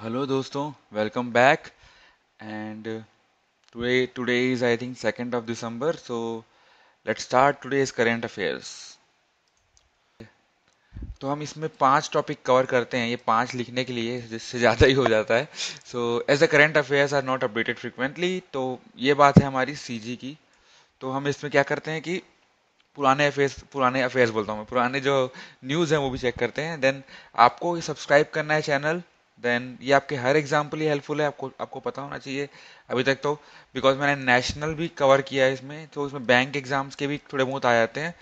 Hello दोस्तों, welcome back and today is I think 2nd of December, so let's start today's current affairs. तो हम इसमें 5 topic cover करते हैं, ये 5 लिखने के लिए जिससे ज़्यादा ही हो जाता है। So as the current affairs are not updated frequently, तो ये बात है हमारी सीजी की। तो हम इसमें क्या करते हैं कि पुराने अफेयर्स बोलता हूँ मैं, पुराने जो न्यूज़ हैं वो भी चेक करते हैं। देन आपको सब्सक्राइब करना है चैनल, देन ये आपके हर एग्जाम के लिए हेल्पफुल है, आपको पता होना चाहिए अभी तक तो, बिकॉज मैंने नेशनल भी कवर किया है इसमें, तो उसमें बैंक एग्जाम्स के भी थोड़े बहुत आ जाते हैं।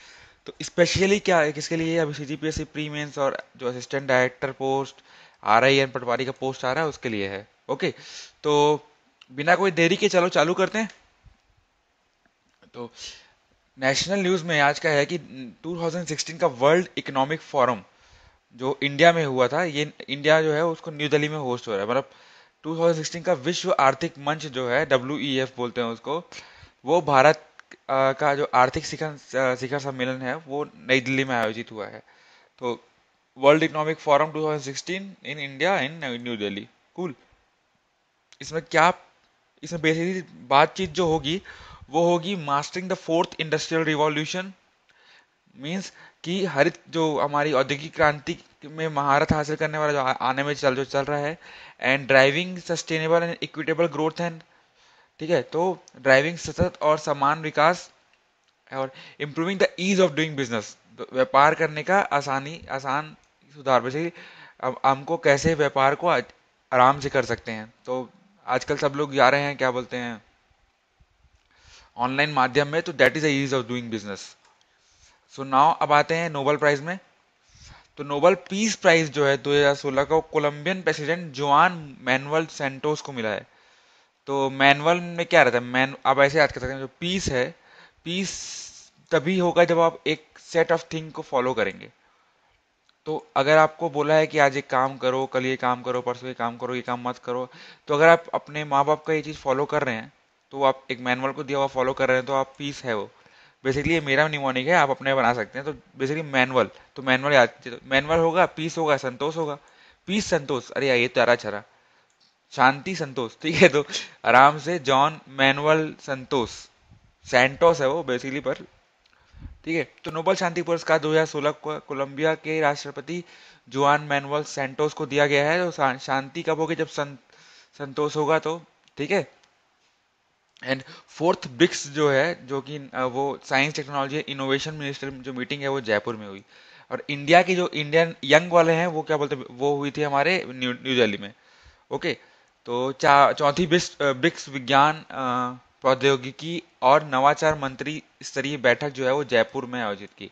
तो स्पेशली क्या है किसके लिए, अभी सीजीपीएससी प्री मेंस और जो assistant director post RIN patwari का पोस्ट आ रहा है उसके लिए है। ओके, तो बिना कोई देरी के चलो चालू करते हैं। तो नेशनल न्यूज़ में आज का है कि 2016 का वर्ल्ड इकोनॉमिक फोरम जो इंडिया में हुआ था, ये इंडिया जो है उसको न्यू दिल्ली में होस्ट हो रहा है। मतलब 2016 का विश्व आर्थिक मंच जो है WEF बोलते हैं उसको, वो भारत का जो आर्थिक शिखर सम्मेलन है वो नई दिल्ली में आयोजित हुआ है। तो world economic forum 2016 in India in New Delhi, cool. इसमें बेसिकली बातचीत जो होगी वो होगी mastering the 4th industrial revolution, means कि हरित जो हमारी औद्योगिक क्रांति में महारत हासिल करने वाला जो आने में चल रहा है, and driving sustainable and equitable growth है, ठीक है। तो ड्राइविंग सतत और समान विकास और improving the ease of doing business, व्यापार करने का आसान सुधार, वैसे हमको कैसे व्यापार को आराम से कर सकते हैं। तो आजकल सब लोग जा रहे हैं क्या बोलते हैं ऑनलाइन माध्यम में, तो that is the ease of doing business. So now अब आते हैं नोबेल प्राइज में। तो नोबेल पीस प्राइज जो है 2016 को Colombian president Juan Manuel Santos को मिला है। तो मैनुअल में क्या रहता है, आप ऐसे याद कर सकते हैं जो पीस है, पीस तभी होगा जब आप एक सेट ऑफ थिंग को फॉलो करेंगे। तो अगर आपको बोला है कि आज एक काम करो, कल ये काम करो, परसों ये काम करो, ये काम मत करो, तो अगर आप अपने माँ बाप का ये चीज़ फॉलो कर रहे हैं, तो आप एक मैनुअल को दिया हुआ फॉलो कर रहे हैं, तो आप पीस है वो। बेसिकली ये मेरा निमोनिक है, आप अपने बना सकते हैं। तो बेसिकली मैनुअल, तो मैनुअल याद, मैनुअल होगा, पीस होगा, संतोष होगा, पीस संतोष, अरे यार ये तो अरा शांति संतोष, ठीक है। तो आराम से जॉन मैनुअल संतोष सैंटोस है वो बेसिकली, पर ठीक है। तो नोबेल शांति पुरस्कार 2016 को कोलंबिया के राष्ट्रपति जुआन मैनुअल सैंटोस को दिया गया है। तो शांति कब होगी, जब संतोष होगा, तो ठीक है। एंड 4th BRICS जो है, जो कि वो साइंस टेक्नोलॉजी इनोवेशन मिनिस्टर जो मीटिंग है वो जयपुर में हुई, और इंडिया के जो इंडियन यंग वाले हैं वो क्या बोलते हैं वो हुई थी हमारे न्यू दिल्ली में। ओके, तो 4थी BRICS विज्ञान प्रौद्योगिकी और नवाचार मंत्री स्तरीय बैठक जो है वो जयपुर में आयोजित की।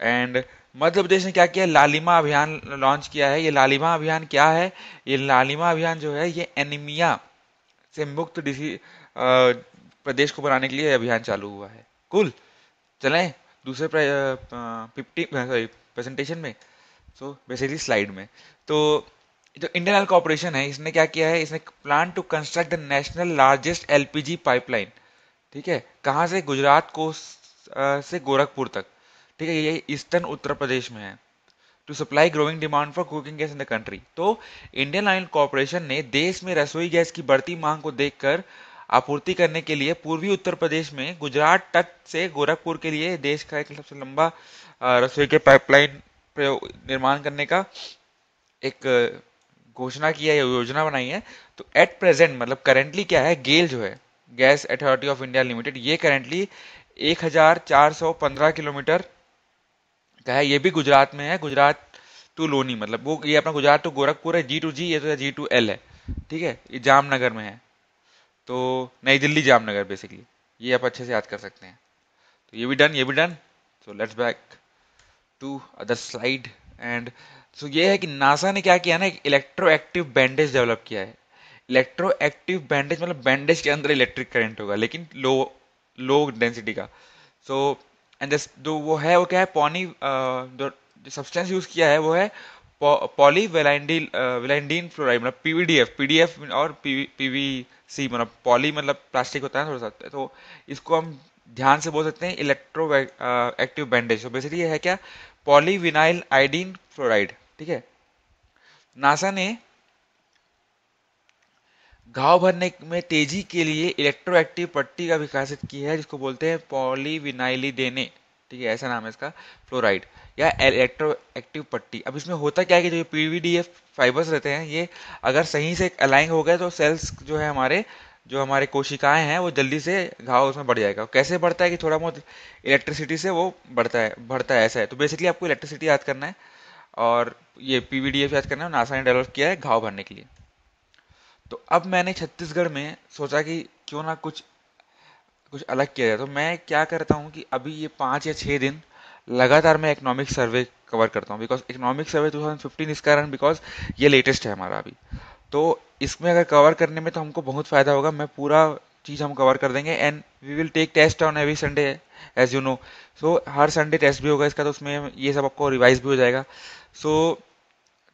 एंड मध्य प्रदेश ने क्या किया, लालिमा अभियान लॉन्च किया है। ये लालिमा अभियान क्या है, ये लालिमा अभियान जो है ये एनीमिया से मुक्त प्रदेश को बनाने के लिए अभियान चालू हुआ है। कुल चलें दूसरे प्रेजेंटेशन में, सो बेसिकली स्लाइड में। तो जो इंडियन ऑयल कॉर्पोरेशन है इसने क्या किया है, इसने plan to construct the national largest LPG pipeline, ठीक है। कहाँ से, गुजरात को से गोरखपुर तक, ठीक है, ये ईस्टर्न उत्तर प्रदेश में है, to supply growing demand for cooking gas in the country. तो इंडियन ऑयल कॉर्पोरेशन ने देश में रसोई गैस की बढ़ती मांग को देखकर आपूर्ति करने के लिए पूर्वी उत्तर प्रदेश में गुजरात तट से गोरखपुर के लिए देश का एक सबसे लंबा रसोई के पाइपलाइन निर्माण करने का एक घोषणा किया है, योजना बनाई है। तो एट प्रेजेंट मतलब करेंटली क्या है, गेल जो है gas authority of India limited, ये करेंटली 1415 किलोमीटर का है, ये भी गुजरात में है, गुजरात टू लोनी, मतलब वो ये अपना गुजरात टू गोरखपुर है, G2G, ये तो G2L है, ठीक है, ये जामनगर में है। तो नई दिल्ली जामनगर बेसिकली, ये आप अच्छे से याद कर सकते हैं। तो ये भी डन, ये भी done. So let's back to other slide. And so ये है कि नासा ने क्या किया ना, एक इलेक्ट्रो एक्टिव बैंडेज डेवलप किया है। इलेक्ट्रो एक्टिव बैंडेज मतलब बैंडेज के अंदर इलेक्ट्रिक करंट होगा, लेकिन लो डेंसिटी का। सो एंड जो वो है वो क्या है, जो सब्सटेंस यूज़ किया है वो है पॉलीवेलाइंडीन फ्लोराइड, मतलब PVDF और PVC, मतलब पॉली मतलब प्लास्टिक होता है थोड़ा सा, तो इसको हम ध्यान से बोल सकते हैं इलेक्ट्रो एक्टिव बैंडेज। तो बेसिकली ये है क्या, पॉलीविनाइल आयोडीन फ्लोराइड, ठीक है। नासा ने घाव भरने में तेजी के लिए इलेक्ट्रोएक्टिव पट्टी का विकासित किया है जिसको बोलते हैं पॉलीविनाइलिडेने, ठीक है ऐसा नाम है इसका, फ्लोराइड या इलेक्ट्रोएक्टिव पट्टी। अब इसमें होता क्या है कि जो ये पीवीडीएफ फाइबर्स रहते हैं ये अगर सही से अलाइन हो गए तो सेल्स जो है हमारे, जो हमारे कोशिकाएं हैं वो जल्दी से घाव उसमें बढ़ जाएगा। कैसे बढ़ता है कि थोड़ा बहुत इलेक्ट्रिसिटी से वो बढ़ता है ऐसा है। तो बेसिकली आपको इलेक्ट्रिसिटी याद करना है और ये पीवीडीएफ याद करना है, नासा ने डेवलप किया है घाव भरने के लिए। तो अब मैंने छत्तीसगढ़ में सोचा कि क्यों ना कुछ अलग किया जाए। तो मैं क्या करता हूँ कि अभी ये 5 या 6 दिन लगातार मैं इकोनॉमिक सर्वे कवर करता हूँ, बिकॉज इकोनॉमिक सर्वे 2015 इस कारण बिकॉज ये लेटेस्ट है हमारा अभी। तो इसमें अगर कवर करने में तो हमको बहुत फ़ायदा होगा, मैं पूरा चीज़ हम कवर कर देंगे। And we will take test on every Sunday as you know, so हर संडे टेस्ट भी होगा इसका, तो उसमें ये सब आपको रिवाइज भी हो जाएगा। सो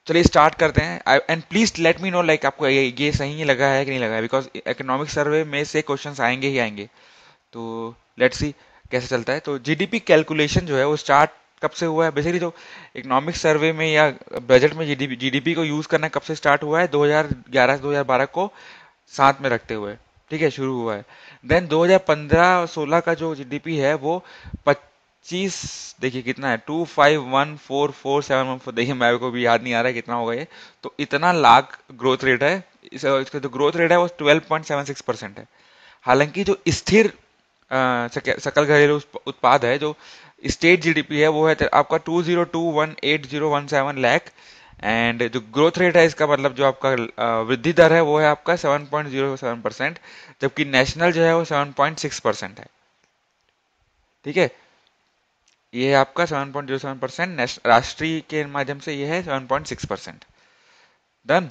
चलिए स्टार्ट करते हैं। And please let me know like आपको ये सही लगा है कि नहीं लगा है, बिकॉज इकोनॉमिक सर्वे में से क्वेश्चंस आएंगे ही आएंगे। तो लेट्स सी कैसे चलता है। तो जीडीपी कैलकुलेशन जो है वो स्टार्ट कब से हुआ है, बेसिकली जो इकोनॉमिक सर्वे में या बजट में जीडीपी को यूज़ करना कब से स्टार्ट हुआ है, 2011 से 2012 को साथ में रखते हुए, ठीक है, शुरू हुआ है। देन 2015-16 का जो जीडीपी है वो 25, देखिए कितना है, 25144714, देखिए मेरे को भी याद नहीं आ रहा है कितना होगा ये, तो इतना लाख ग्रोथ रेट है इसका। जो ग्रोथ रेट है वो 12.76% है। हालांकि जो स्थिर सकल घरेलू उत्पाद है, जो स्टेट जीडीपी है वो है आपका 20218,017 लाख, एंड जो ग्रोथ रेट है इसका मतलब जो आपका वृद्धि दर है वो है आपका 7.07%, जबकि नेशनल जो है वो 7.6% है, ठीक है, ये है आपका 7.07%, राष्ट्रीय के माध्यम से ये है 7.6%। डन।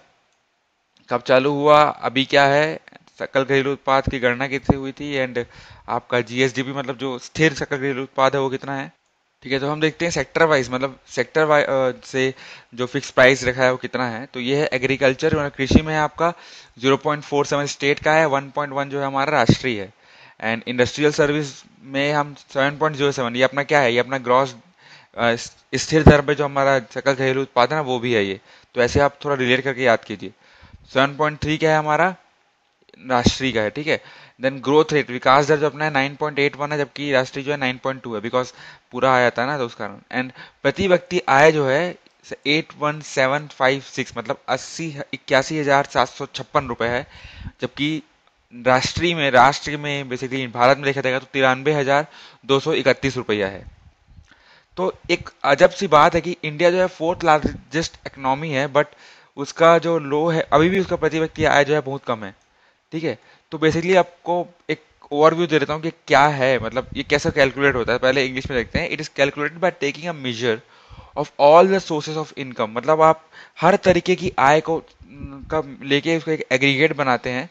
कब चालू हुआ, अभी क्या है, सकल घरेलू उत्पाद की गणना कितनी हुई थी, एंड आपका जीएसडीपी मतलब जो स्थिर सकल घरेलू उत्पाद है वो कितना है, ठीक है। तो हम देखते हैं सेक्टर वाइज, मतलब सेक्टर वाइज से जो फिक्स प्राइस रखा है वो कितना है। तो ये है एग्रीकल्चर, मतलब कृषि में है आपका 0.47 स्टेट का है, 1.1 जो है हमारा राष्ट्रीय है। एंड इंडस्ट्रियल सर्विस में हम 7.07, ये अपना क्या है, ये अपना ग्रॉस स्थिर दर पे जो हमारा सकल घरेलू उत्पादन है वो भी है ये, तो ऐसे आप थोड़ा रिलेट करके याद कीजिए। 7.3 क्या है हमारा राष्ट्रीय का है, ठीक है। देन ग्रोथ रेट, विकास दर जो अपना है 9.81 है, जबकि राष्ट्रीय जो है 9.2 है, बिकॉज पूरा आया था ना तो उस कारण। एंड प्रति व्यक्ति आय जो है 81756 मतलब 81,756 रुपये है, जबकि राष्ट्रीय में बेसिकली भारत में देखा जाएगा तो 93,231 रुपया है। तो एक अजब सी बात है कि इंडिया जो है 4th लार्जेस्ट इकोनॉमी है, बट उसका जो लो है अभी भी, उसका प्रति व्यक्ति आय जो है बहुत कम है, ठीक है। तो बेसिकली आपको एक ओवरव्यू दे देता हूँ कि क्या है, मतलब ये कैसे कैलकुलेट होता है। पहले इंग्लिश में देखते हैं, it is calculated by taking a major of all the sources of income, मतलब आप हर तरीके की आय को लेके उसका एक एग्रीगेट बनाते हैं।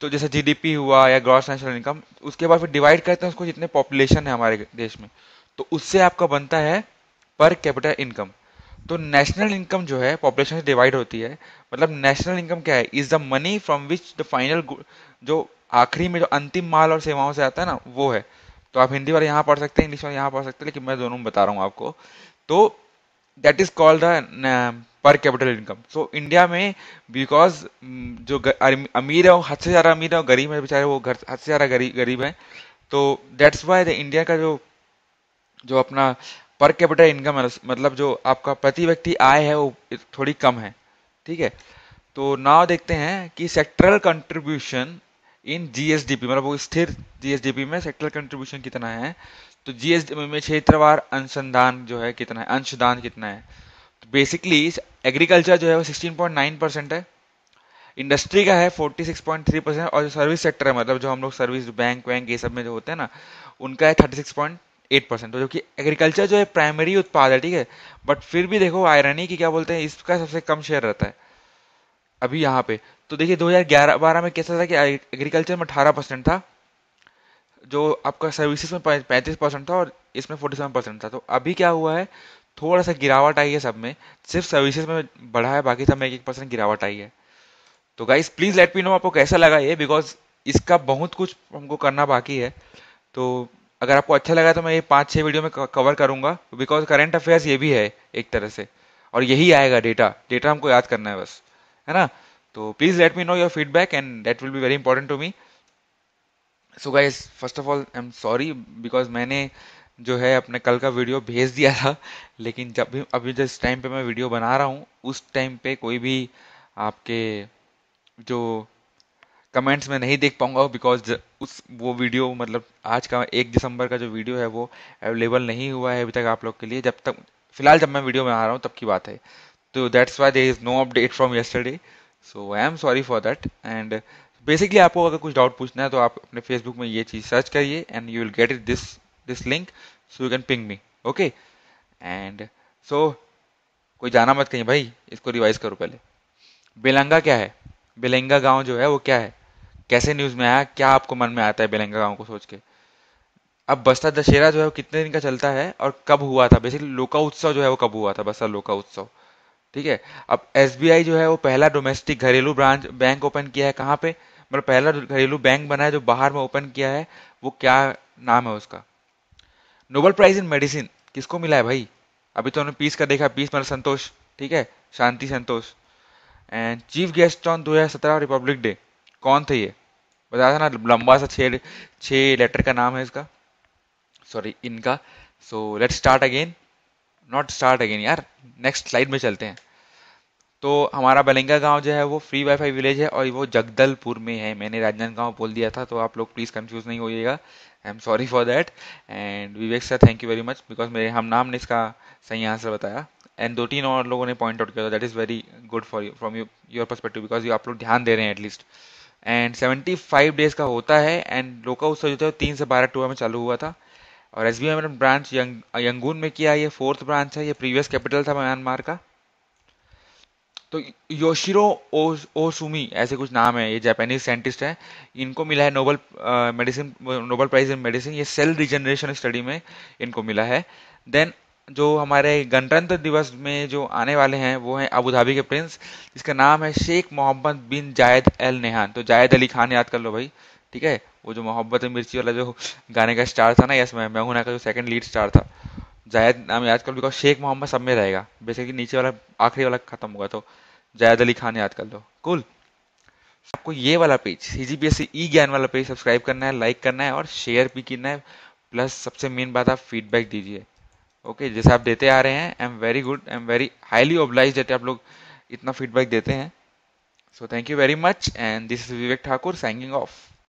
तो जैसे जीडीपी हुआ या ग्रॉस नेशनल इनकम, उसके बाद फिर डिवाइड करते हैं उसको जितने पॉपुलेशन है हमारे देश में, तो उससे आपका बनता है पर कैपिटा इनकम। तो नेशनल इनकम जो है पॉपुलेशन से डिवाइड होती है, मतलब नेशनल इनकम क्या है, is the money from which the final, जो आखिरी में जो अंतिम माल और सेवाओं से आता है ना वो है। तो आप हिंदी वाले यहाँ पढ़ सकते हैं, इंग्लिश वाले यहाँ पढ़ सकते हैं, लेकिन मैं दोनों में बता रहा हूँ आपको। तो that is called the per capital income. So India में बिकॉज जो अमीर है वो हद से ज़्यादा अमीर है और गरीब है बेचारे वो हद से ज़्यादा गरीब है, तो दैट्स वाई द इंडिया का जो अपना पर कैपिटल इनकम मतलब जो आपका प्रति व्यक्ति आय है वो थोड़ी कम है, ठीक है। तो नाउ देखते हैं कि सेक्टरल कंट्रीब्यूशन इन जीएसडीपी, मतलब वो स्थिर जीएसडीपी में सेक्टरल कंट्रीब्यूशन कितना है। तो जीएसडीपी में क्षेत्रवार अंशदान कितना है। बेसिकली एग्रीकल्चर जो है वो 16.9% है, इंडस्ट्री का है 46.3%, और जो सर्विस सेक्टर है मतलब जो हम लोग सर्विस बैंक वैंक ये सब में जो होते हैं ना उनका है 36.8%। तो जो कि एग्रीकल्चर जो है प्राइमरी उत्पाद है, ठीक है, बट फिर भी देखो आयरनी की क्या बोलते हैं, इसका सबसे कम शेयर रहता है अभी यहाँ पे। तो देखिए 2011-12 में कैसा था कि एग्रीकल्चर में 18% था, जो आपका सर्विसेज में 35% था और इसमें 47% था। तो अभी क्या हुआ है, थोड़ा सा गिरावट आई है सब में, सिर्फ सर्विसेज में बढ़ा है, बाकी सब में 1% गिरावट आई है। तो guys please let me know आपको कैसा लगा ये, बिकॉज इसका बहुत कुछ हमको करना बाकी है। तो अगर आपको अच्छा लगा तो मैं ये 5-6 वीडियो में कवर करूँगा, बिकॉज करेंट अफेयर्स ये भी है एक तरह से, और यही आएगा डेटा हमको याद करना है बस, है ना। तो please let me know your feedback and that will be very important to me. So guys first of all I am sorry because मैंने जो है अपने कल का वीडियो भेज दिया था, लेकिन जब भी अभी जिस टाइम पे मैं वीडियो बना रहा हूँ उस टाइम पे कोई भी आपके जो कमेंट्स में नहीं देख पाऊँगा बिकॉज उस वो वीडियो मतलब आज का 1 दिसंबर का जो वीडियो है वो अवेलेबल नहीं हुआ है अभी तक आप लोग के लिए. जब तक फिलहाल जब मैं वीडियो बना रहा हूँ तब की बात है. तो that's why there is no update from yesterday. So I am sorry for that. And basically आपको अगर कुछ डाउट पूछना है तो आप अपने फेसबुक में ये चीज़ सर्च करिए and you will get it this link, so you can ping me. Okay and so कोई जाना मत कहीं भाई, इसको रिवाइज करो पहले. बेलंगा क्या है, बेलंगा गांव जो है वो क्या है, कैसे न्यूज़ में आया, क्या आपको मन में आता है बेलंगा गांव को सोच के. अब बस्तर दशहरा जो है वो कितने दिन का चलता है और कब हुआ था, बेसिकली लोका उत्सव जो है वो कब हुआ था, बस्तर लोका उत्सव. ठीक है. अब SBI जो है वो पहला डोमेस्टिक घरेलू ब्रांच बैंक ओपन किया है कहाँ पे, मतलब पहला घरेलू बैंक बना है जो बाहर में ओपन किया है, वो क्या नाम है उसका. नोबेल प्राइज इन मेडिसिन किसको मिला है भाई, अभी तो उन्होंने पीस का देखा, पीस मतलब संतोष, ठीक है, शांति संतोष. And chief guest on 2017 republic day कौन थे ये बता था ना, लंबा सा 6 लेटर का नाम है इसका, सॉरी इनका. So let start again, not start again यार, नेक्स्ट स्लाइड में चलते हैं. तो हमारा बेलंगा गांव जो है वो फ्री वाईफाई विलेज है और वो जगदलपुर में है. मैंने राजनांदगांव बोल दिया था तो आप लोग प्लीज़ कंफ्यूज नहीं होइएगा. I am sorry for that. And Vivek sir thank you very much because मेरे हम नाम ने इसका सही आंसर बताया एंड 2-3 और लोगों ने पॉइंट आउट किया था. That is very good for you from your perspective because आप लोग ध्यान दे रहे हैं एटलीस्ट. एंड 75 डेज का होता है एंड लोका उत्सव जो था 3 से 12 अक्टूबर में चालू हुआ था. और SBI में ब्रांच यंगून में किया, ये 4th ब्रांच है, ये प्रीवियस कैपिटल था म्यांमार का. तो योशिरो ओसुमी ऐसे कुछ नाम है, ये जापानीज साइंटिस्ट हैं, इनको मिला है नोबेल प्राइज इन मेडिसिन, ये सेल रिजनरेशन स्टडी में इनको मिला है. देन जो हमारे गणतंत्र दिवस में जो आने वाले हैं वो हैं अबू धाबी के प्रिंस, जिसका नाम है शेख मोहम्मद बिन जायद अल नहान. तो जायद अली खान याद कर लो भाई, ठीक है, वो जो मोहब्बत मिर्ची वाला जो गाने का स्टार था ना, यस मैं हूं ना का जो सेकंड लीड स्टार था, जायद नाम याद कर लो बिकॉज शेख मोहम्मद सब में रहेगा, बेसिकली नीचे वाला आखिरी वाला खत्म होगा, तो जायद अली खान याद कर लो. कूल. आपको ये वाला पेज CGPSC e-ज्ञान वाला पेज सब्सक्राइब करना है, लाइक करना है और शेयर भी करना है, प्लस सबसे मेन बात आप फीडबैक दीजिए. ओके, जैसे आप देते आ रहे हैं, I am very good, I am very highly oblige देते आप लोग इतना फीडबैक देते हैं. So thank you very much and this is Vivek Thakur signing of.